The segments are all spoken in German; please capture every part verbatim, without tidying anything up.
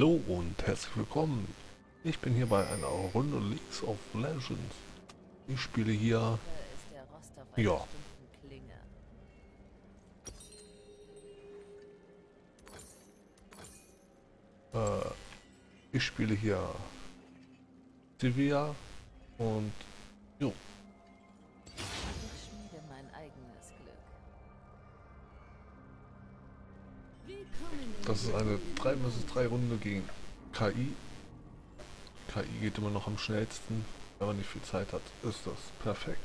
Hallo und herzlich willkommen. Ich bin hier bei einer Runde League of Legends. Ich spiele hier... Ja. Äh, ich spiele hier... Sylvia und... Jo. Das ist eine drei gegen drei Runde gegen K I. K I geht immer noch am schnellsten. Wenn man nicht viel Zeit hat, ist das perfekt.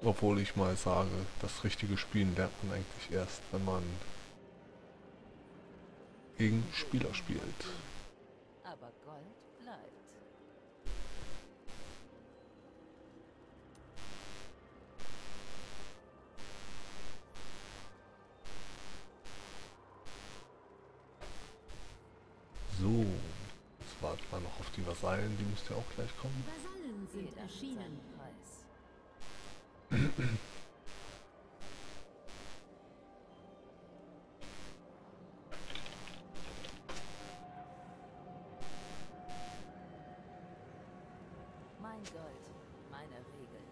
Obwohl ich mal sage, das richtige Spielen lernt man eigentlich erst, wenn man gegen Spieler spielt. Aber Gold bleibt. So, jetzt warten wir noch auf die Vasallen, die müsste ja auch gleich kommen. Vasallen sind erschienen. Mein Gold, meine Regeln.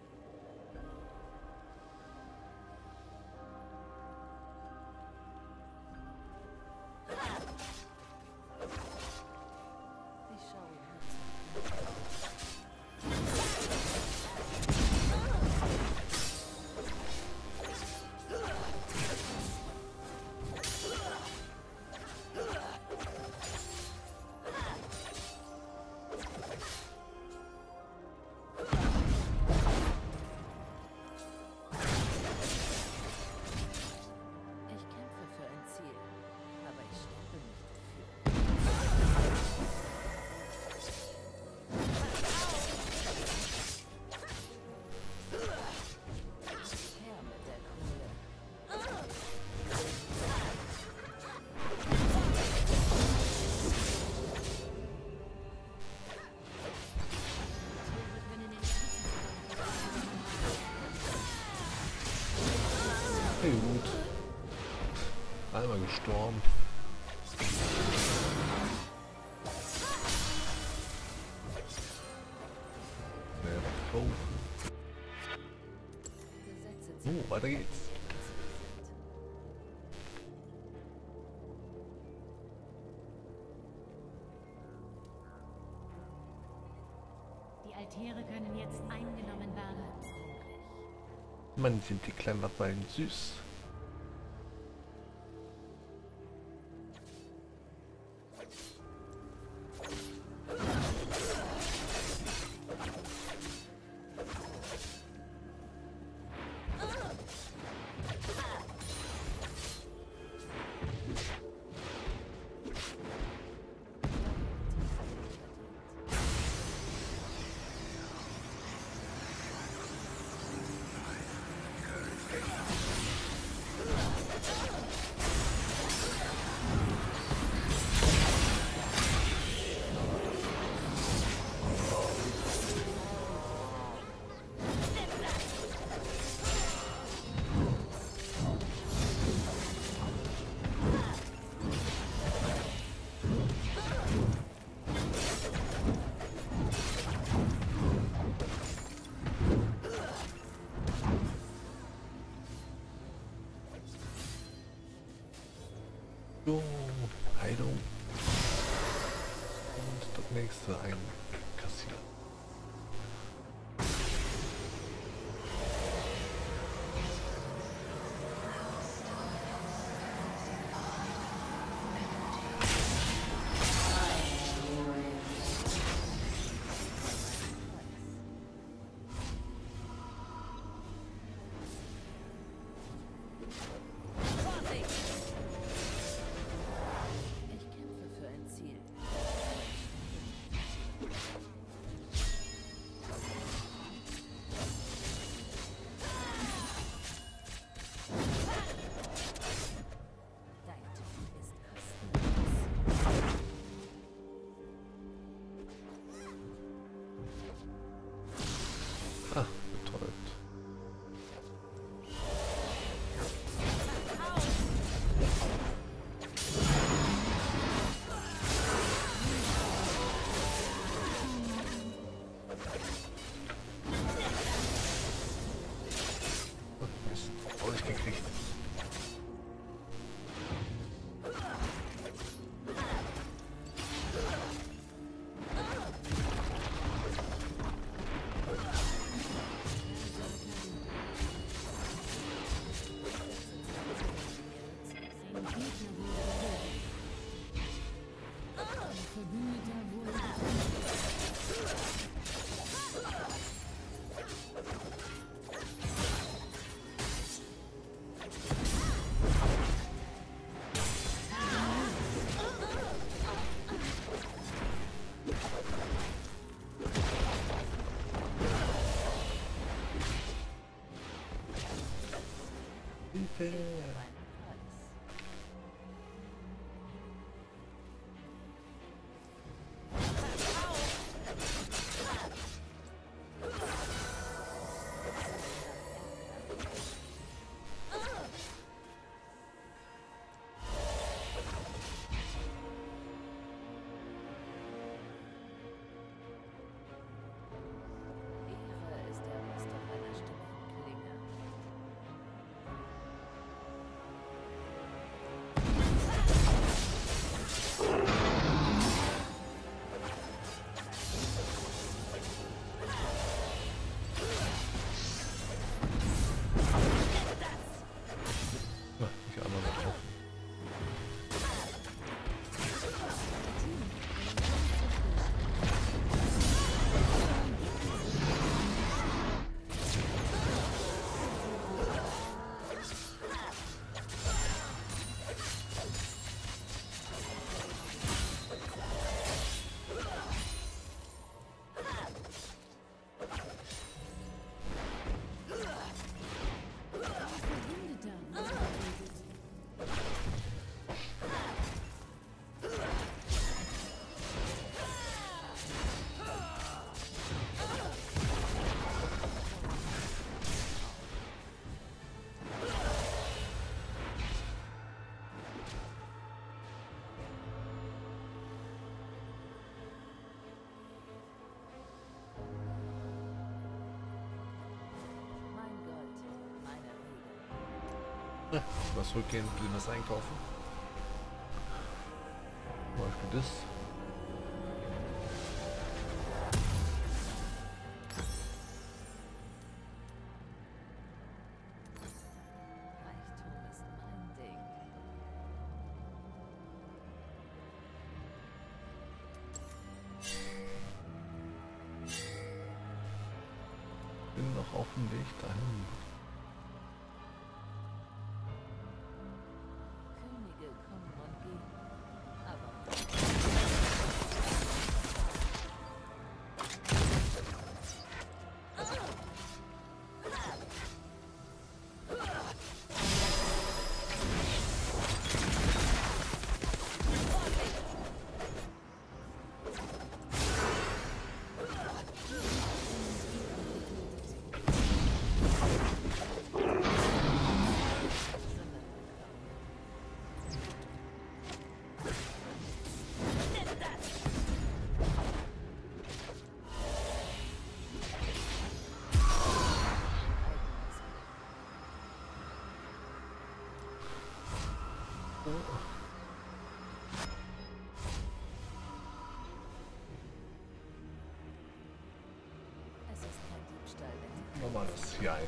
Einmal gestorben. Oh, oh, weiter geht's. Die Altäre können jetzt eingenommen werden. Man sind die kleinen Vasallen süß. So, Heilung. Und das nächste ein Kassier. Hilfe! Mal zurückgehen, ein bisschen was einkaufen. Zum Beispiel das. Bin noch auf dem Weg dahin. Nochmal das hier ein.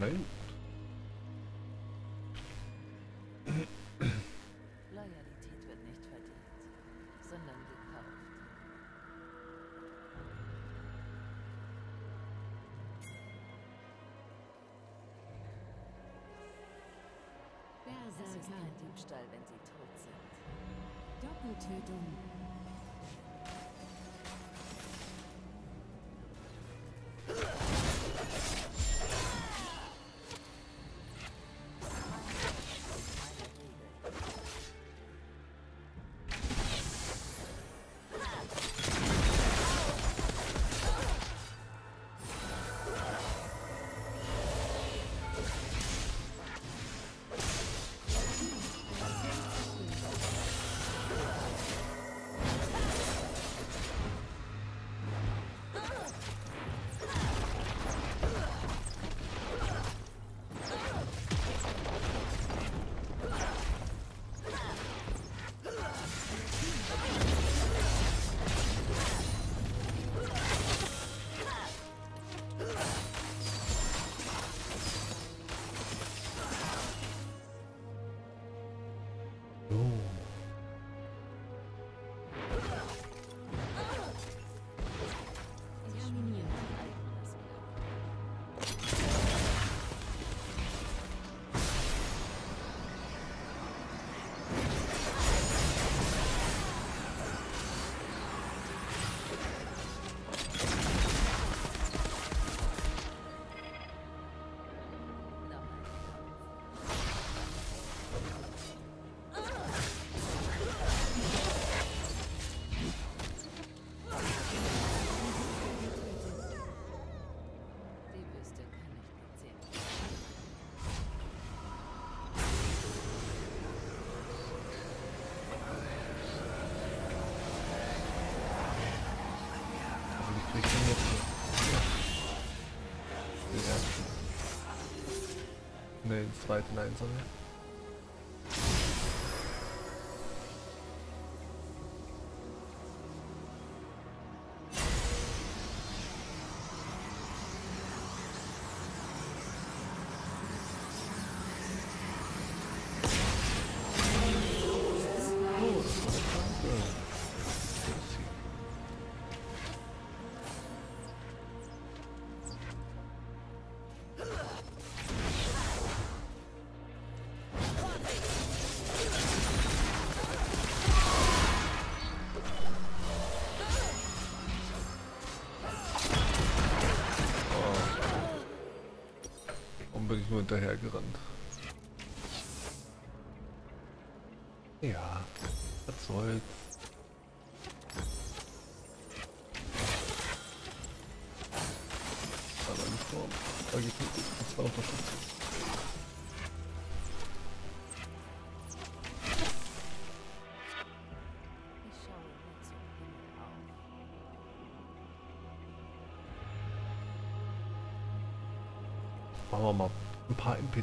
Nein. Loyalität wird nicht verdient, sondern gekauft. Es ist kein Diebstahl, wenn sie tot sind. Doppeltötung. we can get hier. Ja. Ne, den zweiten einsammeln. Bin ich nur hinterher gerannt. Ja, was soll's. Aber nicht vor. Da geht's nicht. Das war auch noch gut. Machen wir mal ein paar N P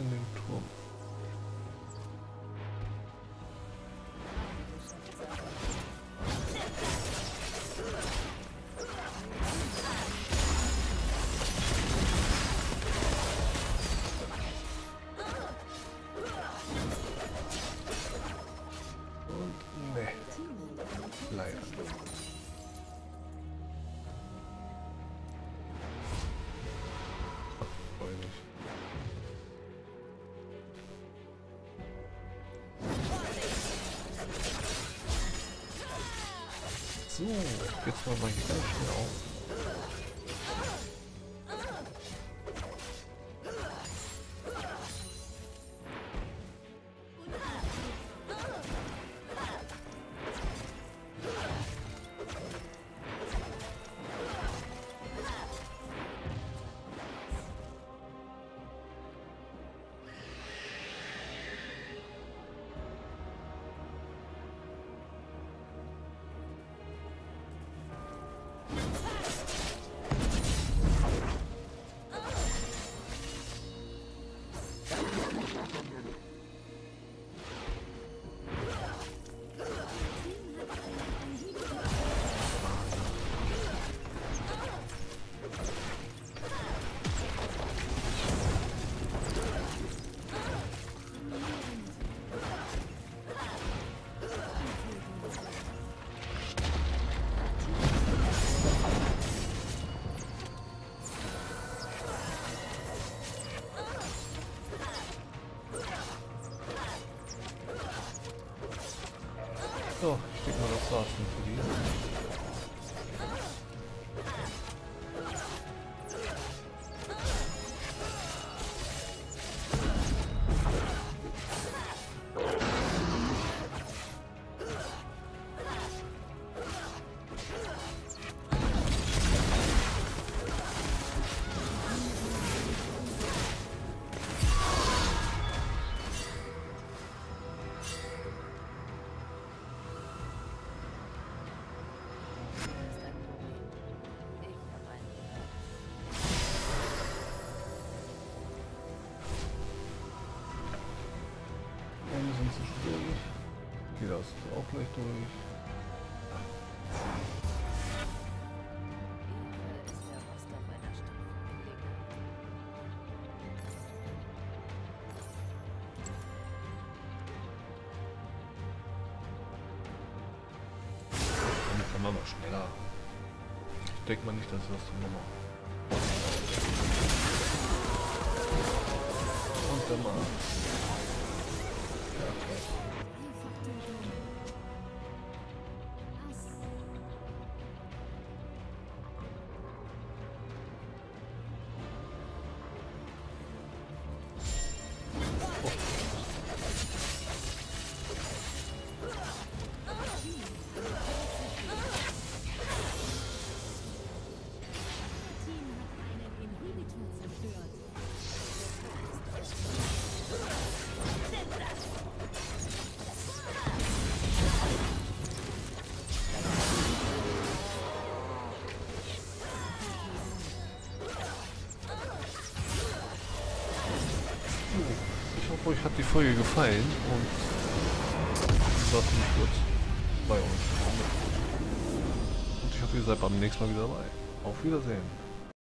In den Turm. Und ne. Leider. So, jetzt machen wir hier ganz schnell auf. So, ich denke mal, das war's für die. Geht das auch gleich durch. noch schneller. Ich denke mal nicht, dass das so nochmal. Und dann mal. Ja, euch hat die Folge gefallen und lasst mich kurz bei uns. Und ich hoffe, ihr seid beim nächsten Mal wieder dabei. Auf Wiedersehen.